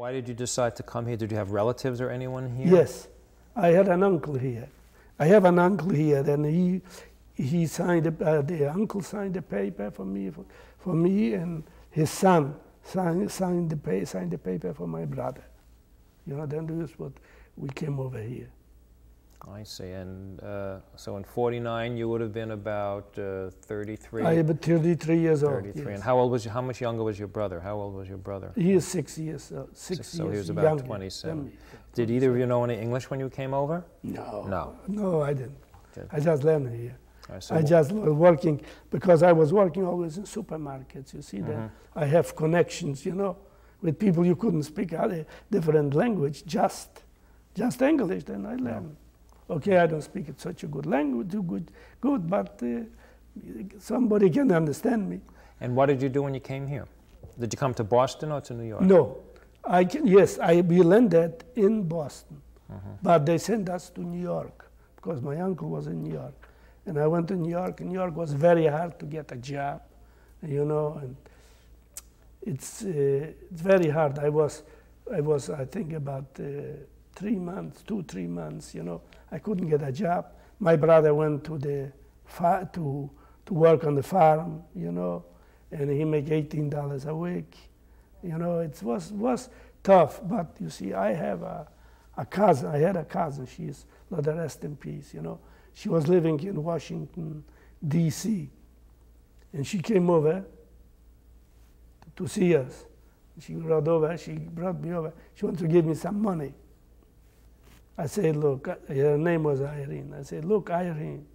Why did you decide to come here? Did you have relatives or anyone here? Yes, I had an uncle here. I have an uncle here, and he signed the uncle signed the paper for me, and his son signed the paper for my brother. You know, then this is what we came over here. I see. And so in 49, you would have been about 33. I am 33 years old. 33. Yes. And how old was you? How much younger was your brother? How old was your brother? He is 6 years old. So he was about 27. Did either of you know any English when you came over? No. No. No, I didn't. I just learned here. I just was working, because I was working always in supermarkets. You see, that I have connections, you know, with people you couldn't speak other different language, just English. Then I learned. Okay, I don't speak such a good language, good, but somebody can understand me. And what did you do when you came here? Did you come to Boston or to New York? No, we landed in Boston, but they sent us to New York because my uncle was in New York, and I went to New York. And New York was very hard to get a job, you know, and it's very hard. I was, I think, about 3 months, 2-3 months, you know. I couldn't get a job. My brother went to the to work on the farm, you know, and he made $18 a week. You know, it was tough, but you see, I have a cousin. I had a cousin. She's let her rest in peace, you know. She was living in Washington, D.C., and she came over to see us. She brought me over. She wanted to give me some money. I said, look, her name was Irene. I said, look, Irene,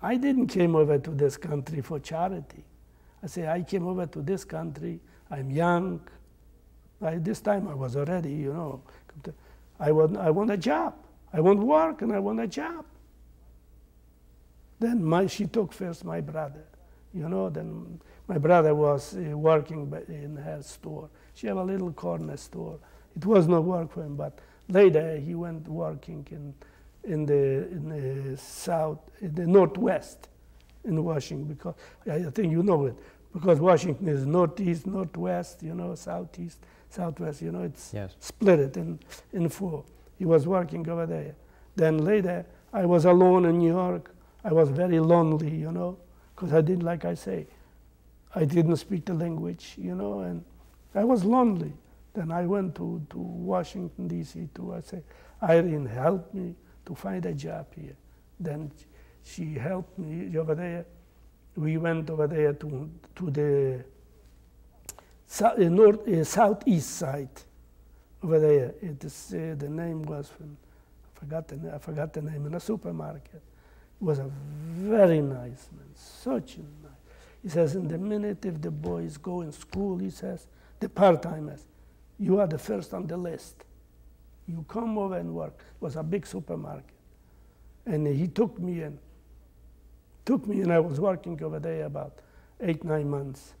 I didn't came over to this country for charity. I said, I came over to this country. I'm young. By this time, I was already, you know, I want a job. I want work, and I want a job. Then she took first my brother. You know, then my brother was working in her store. She had a little corner store. It was no work for him, but later he went working in the northwest in Washington, because I think you know it, because Washington is northeast, northwest, you know, southeast, southwest, you know, it's split it in four. He was working over there. Then later I was alone in New York. I was very lonely, you know, because I didn't, like I say, I didn't speak the language, you know, and I was lonely. Then I went to Washington, D.C. too. I said, Irene, help me to find a job here. Then she helped me over there. We went over there to the southeast side over there. It is, the name was, I forgot the name, in a supermarket. It was a very nice man, such a nice. He says, in the minute if the boys go in school, he says, the part-timers, you are the first on the list. You come over and work. It was a big supermarket. And he took me in. And I was working over there about 8-9 months.